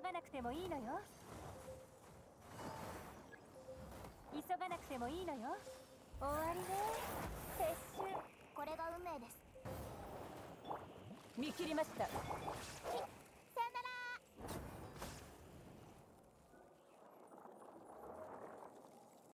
がなくてもいいのよ。急がなくてもいいのよ。終わりね。撤収。これが運命です。見切りました。